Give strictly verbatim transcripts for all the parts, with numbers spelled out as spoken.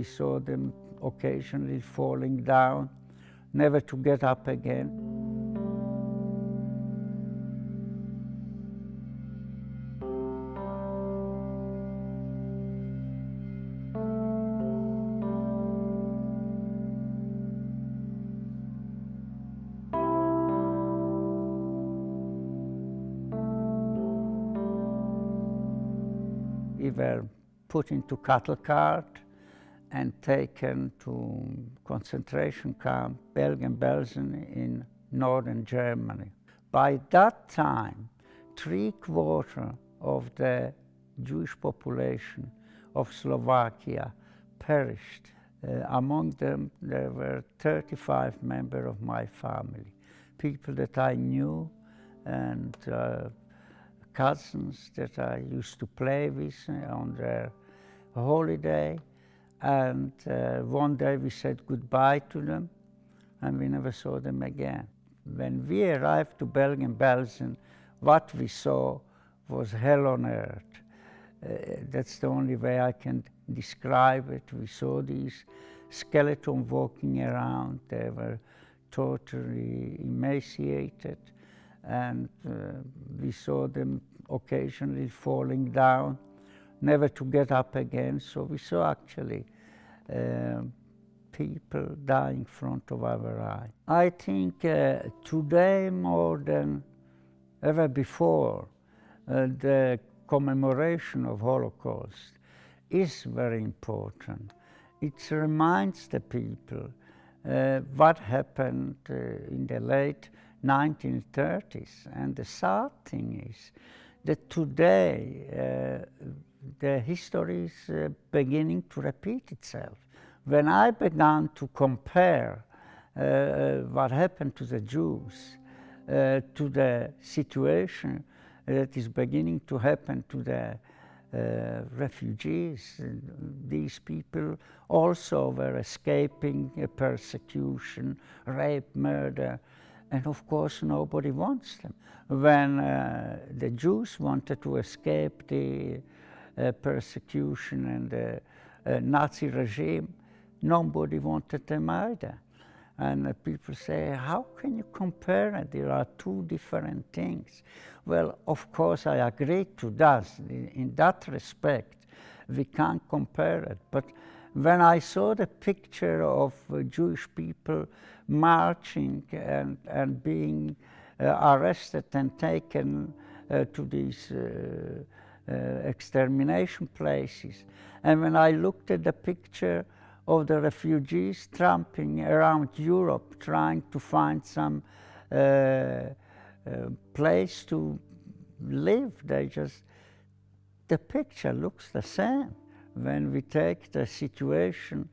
We saw them occasionally falling down, never to get up again. We were put into cattle cart and taken to concentration camp Bergen-Belsen in northern Germany. By that time, three quarters of the Jewish population of Slovakia perished. Uh, among them, there were thirty-five members of my family, people that I knew and uh, cousins that I used to play with on their holiday. And uh, one day we said goodbye to them, and we never saw them again. When we arrived to Bergen-Belsen, what we saw was hell on earth. Uh, that's the only way I can describe it. We saw these skeletons walking around. They were totally emaciated, and uh, we saw them occasionally falling down, never to get up again. So we saw actually uh, people dying in front of our eyes. I think uh, today more than ever before, uh, the commemoration of Holocaust is very important. It reminds the people uh, what happened uh, in the late nineteen thirties. And the sad thing is that today, uh, the history is uh, beginning to repeat itself. When I began to compare uh, what happened to the Jews uh, to the situation that is beginning to happen to the uh, refugees, these people also were escaping persecution, rape, murder, and of course nobody wants them. When uh, the Jews wanted to escape the Uh, persecution and the uh, uh, Nazi regime, nobody wanted them either. And uh, people say, how can you compare it? There are two different things. Well, of course, I agree to that. In, in that respect, we can't compare it. But when I saw the picture of uh, Jewish people marching and, and being uh, arrested and taken uh, to these uh, Uh, extermination places. And when I looked at the picture of the refugees tramping around Europe, trying to find some uh, uh, place to live, they just, the picture looks the same. When we take the situation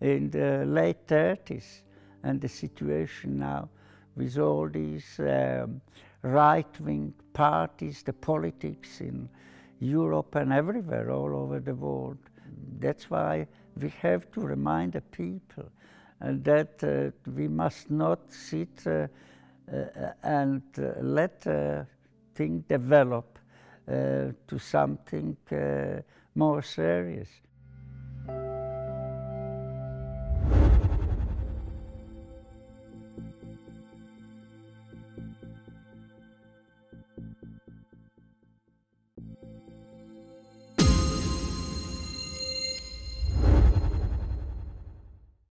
in the late thirties and the situation now with all these um, right-wing parties, the politics in Europe and everywhere, all over the world. That's why we have to remind the people that uh, we must not sit uh, uh, and uh, let uh, things develop uh, to something uh, more serious.